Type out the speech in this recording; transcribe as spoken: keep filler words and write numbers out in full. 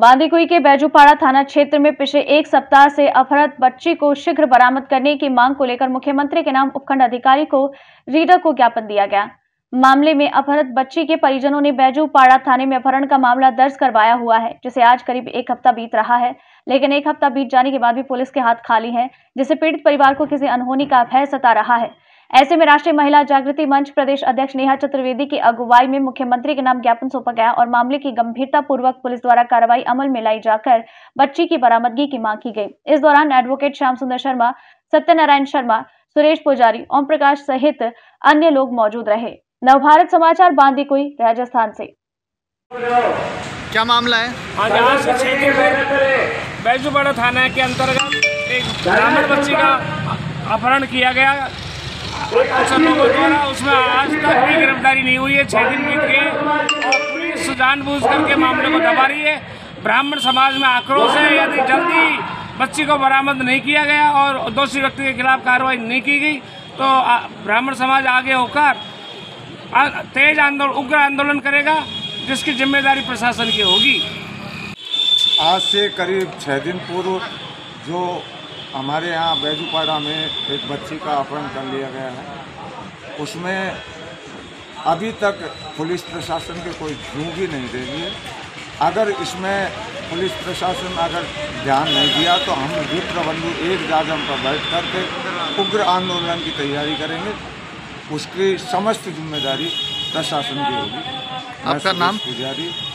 बांदीकुई के बैजूपाड़ा थाना क्षेत्र में पिछले एक सप्ताह से अपहृत बच्ची को शीघ्र बरामद करने की मांग को लेकर मुख्यमंत्री के नाम उपखंड अधिकारी को रीडर को ज्ञापन दिया गया। मामले में अपहृत बच्ची के परिजनों ने बैजूपाड़ा थाने में अपहरण का मामला दर्ज करवाया हुआ है, जिसे आज करीब एक हफ्ता बीत रहा है, लेकिन एक हफ्ता बीत जाने के बाद भी पुलिस के हाथ खाली है, जिससे पीड़ित परिवार को किसी अनहोनी का भय सता रहा है। ऐसे में राष्ट्रीय महिला जागृति मंच प्रदेश अध्यक्ष नेहा चतुर्वेदी की अगुवाई में मुख्यमंत्री के नाम ज्ञापन सौंपा गया और मामले की गंभीरता पूर्वक पुलिस द्वारा कार्रवाई अमल में लाई जाकर बच्ची की बरामदगी की मांग की गई। इस दौरान एडवोकेट श्याम सुंदर शर्मा, सत्यनारायण शर्मा, सुरेश पुजारी, ओम प्रकाश सहित अन्य लोग मौजूद रहे। नवभारत समाचार, बांदीकुई, राजस्थान से। क्या मामला है? बैजूपाड़ा थाना के अंतर्गत एक ग्रामीण बच्ची का अपहरण किया गया। उसमें आज तक भी गिरफ्तारी नहीं हुई है। छह दिन बीत गए और पुलिस जानबूझ करके मामले को दबा रही है। ब्राह्मण समाज में आक्रोश है। यदि जल्दी बच्ची को बरामद नहीं किया गया और दोषी व्यक्ति के खिलाफ कार्रवाई नहीं की गई तो ब्राह्मण समाज आगे होकर तेज आंदोलन, उग्र आंदोलन करेगा, जिसकी जिम्मेदारी प्रशासन की होगी। आज से करीब छः दिन पूर्व जो हमारे यहाँ बैजूपाड़ा में एक बच्ची का अपहरण कर लिया गया है, उसमें अभी तक पुलिस प्रशासन की कोई झूंगी नहीं दे रही है। अगर इसमें पुलिस प्रशासन अगर ध्यान नहीं दिया तो हम गुटबंधु एक जागरण पर बैठ करके उग्र आंदोलन की तैयारी करेंगे। उसकी समस्त जिम्मेदारी प्रशासन की होगी। आपका नाम? पुजारी।